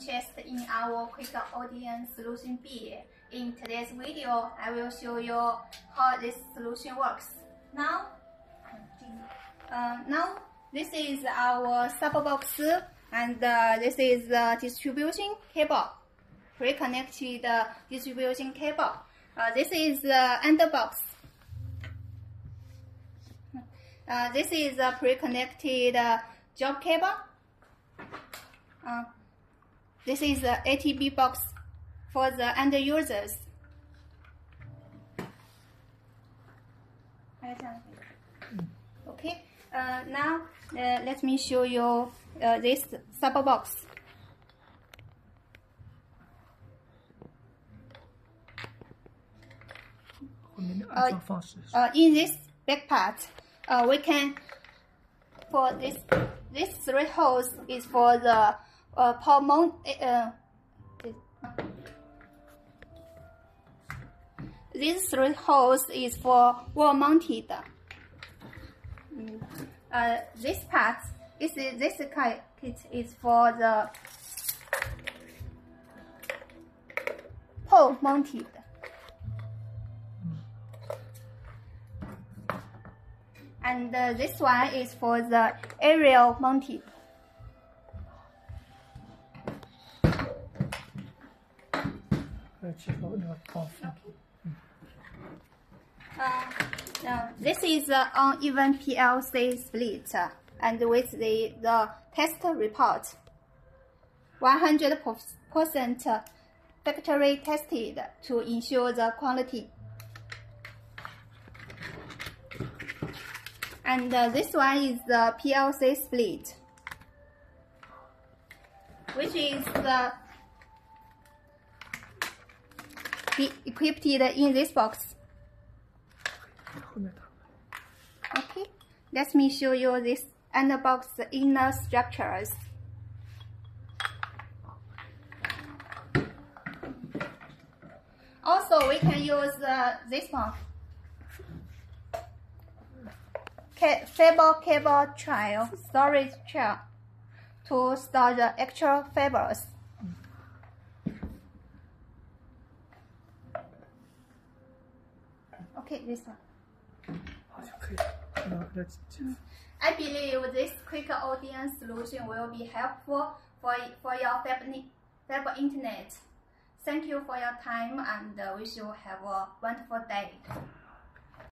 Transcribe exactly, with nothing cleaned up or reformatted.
interest in our quick O D N solution B. In today's video, I will show you how this solution works. Now, uh, now this is our subbox, and uh, this is the distribution cable, pre-connected uh, distribution cable. Uh, this is the uh, end box. Uh, this is a pre-connected uh, job cable. Uh, this is the A T B box for the end users. Okay, uh, now uh, let me show you uh, this sub box. Uh, uh, in this back part, uh, we can for this this three holes is for the uh, power mount. Uh, These three holes is for wall-mounted. Mm. Uh, this part, this is this kit is for the pole-mounted. And uh, this one is for the aerial-mounted. Uh, uh, this is the uh, uneven P L C split, uh, and with the, the test report, one hundred percent factory tested to ensure the quality. And uh, this one is the P L C split, which is the equipped in this box. Okay, let me show you this end box inner structures. Also, we can use uh, this one, fiber cable trail, storage trail, to store the actual fibers. Okay, this one. I believe this quick O D N solution will be helpful for, for your fab internet. Thank you for your time, and we should have a wonderful day.